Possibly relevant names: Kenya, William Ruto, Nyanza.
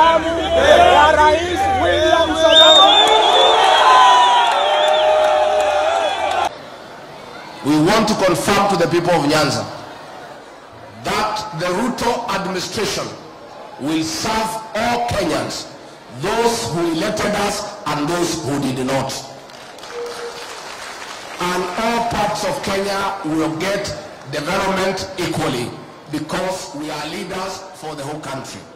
damu ya Rais William Ruto. We want to confirm to the people of Nyanza that the Ruto administration will serve all Kenyans, those who elected us and those who did not. And all parts of Kenya will get development equally because we are leaders for the whole country.